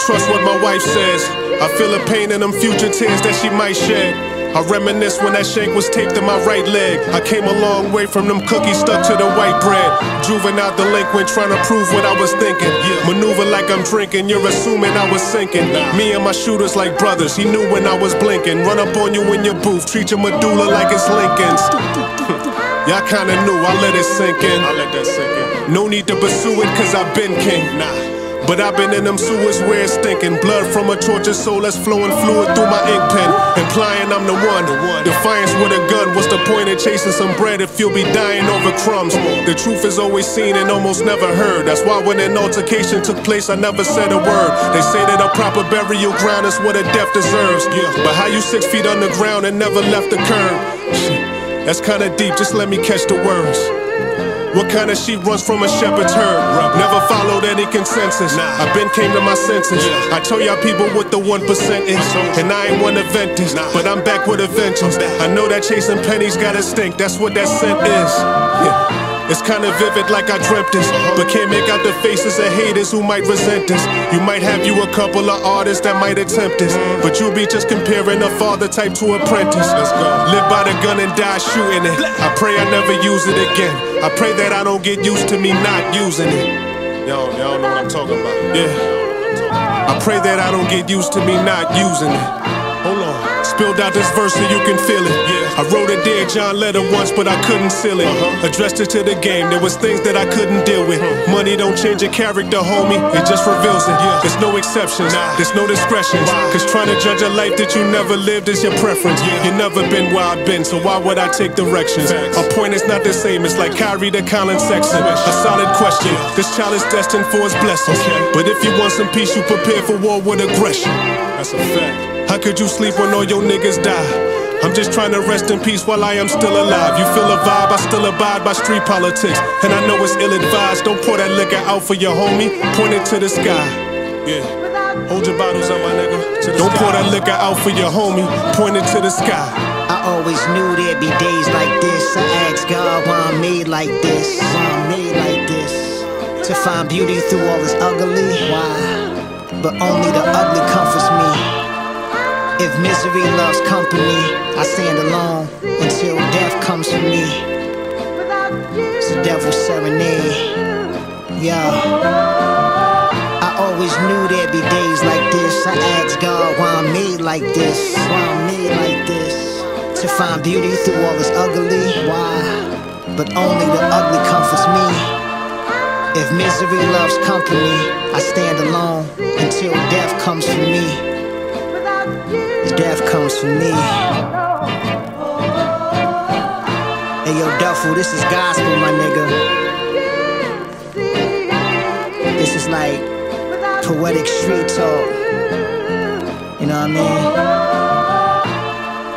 trust what my wife says. I feel the pain in them future tears that she might shed. I reminisce when that shank was taped to my right leg. I came a long way from them cookies stuck to the white bread. Juvenile delinquent trying to prove what I was thinking. Maneuver like I'm drinking, you're assuming I was sinking. Me and my shooters like brothers, he knew when I was blinking. Run up on you in your booth, treat your medulla like it's Lincoln's. Y'all kinda knew, I let it sink in. No need to pursue it cause I've been king. But I've been in them sewers where it's stinking. Blood from a tortured soul that's flowing fluid through my ink pen, implying I'm the one. Defiance with a gun, what's the point of chasing some bread if you'll be dying over crumbs? The truth is always seen and almost never heard. That's why when an altercation took place I never said a word. They say that a proper burial ground is what a death deserves. But how you 6 feet underground and never left the curb? That's kinda deep, just let me catch the words. What kind of sheep runs from a shepherd's herd? Never followed any consensus. I been came to my senses. I tell y'all people what the 1% is, and I ain't one to vent this, but I'm back with a vengeance. I know that chasing pennies gotta stink. That's what that scent is. It's kinda vivid like I dreamt this, but can't make out the faces of haters who might resent this. You might have you a couple of artists that might attempt this, but you'll be just comparing a father type to apprentice. Live by the gun and die shooting it. I pray I never use it again. I pray that I don't get used to me not using it. Y'all know what I'm talking about. Yeah. I pray that I don't get used to me not using it. Hold on. Spilled out this verse so you can feel it. I wrote a Dear John letter once, but I couldn't seal it. Addressed it to the game. There was things that I couldn't deal with. Money don't change your character, homie. It just reveals it. There's no exceptions. There's no discretions. Cause trying to judge a life that you never lived is your preference. You never been where I've been, so why would I take directions? A point is not the same. It's like Kyrie to Colin Sexton. A solid question. This child is destined for his blessings. But if you want some peace, you prepare for war with aggression. That's a fact. How could you sleep when all your niggas die? I'm just trying to rest in peace while I am still alive. You feel a vibe, I still abide by street politics. And I know it's ill-advised, don't pour that liquor out for your homie. Point it to the sky. Hold your bottles up, my nigga. Don't pour that liquor out for your homie. Point it to the sky. I always knew there'd be days like this. I asked God why I'm made like this. To find beauty through all this ugly. Why? But only the ugly comforts me. If misery loves company, I stand alone until death comes for me. It's the devil's serenade. I always knew there'd be days like this. I asked God why I'm made like this. To find beauty through all this ugly. Why? But only the ugly comforts me. If misery loves company, I stand alone until death comes for me. Death comes for me. Hey yo, Duffel, this is gospel, my nigga. This is like poetic street talk. You know what I mean?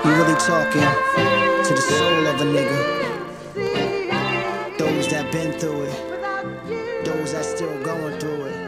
You really talking to the soul of a nigga. Those that been through it, those that still going through it.